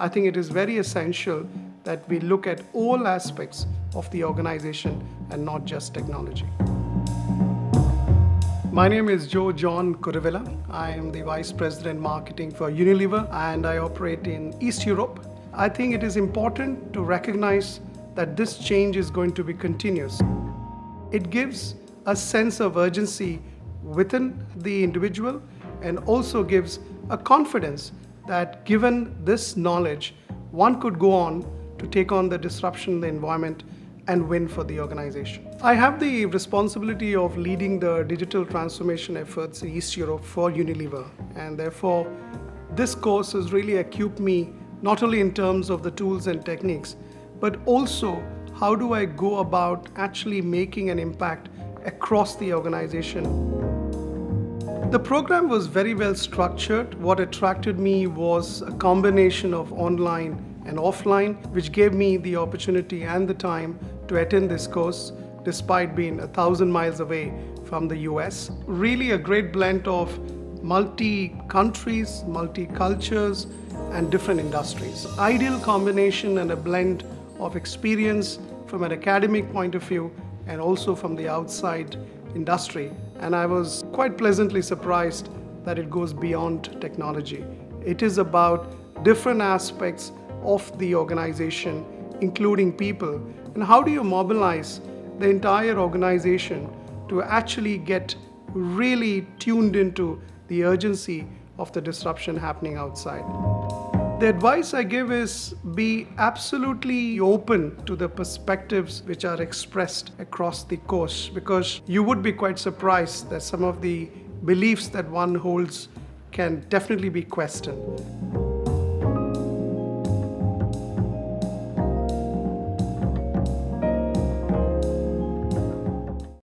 I think it is very essential that we look at all aspects of the organization and not just technology. My name is Joe John Kuruvilla. I am the Vice President Marketing for Unilever and I operate in East Europe. I think it is important to recognize that this change is going to be continuous. It gives a sense of urgency within the individual and also gives a confidence that given this knowledge, one could go on to take on the disruption in the environment and win for the organization. I have the responsibility of leading the digital transformation efforts in East Europe for Unilever, and therefore this course has really equipped me not only in terms of the tools and techniques, but also how do I go about actually making an impact across the organization. The program was very well structured. What attracted me was a combination of online and offline, which gave me the opportunity and the time to attend this course despite being 1,000 miles away from the US. Really a great blend of multi-countries, multi-cultures and different industries. Ideal combination and a blend of experience from an academic point of view and also from the outside industry, and I was quite pleasantly surprised that it goes beyond technology. It is about different aspects of the organization, including people, and how do you mobilize the entire organization to actually get really tuned into the urgency of the disruption happening outside. The advice I give is be absolutely open to the perspectives which are expressed across the course, because you would be quite surprised that some of the beliefs that one holds can definitely be questioned.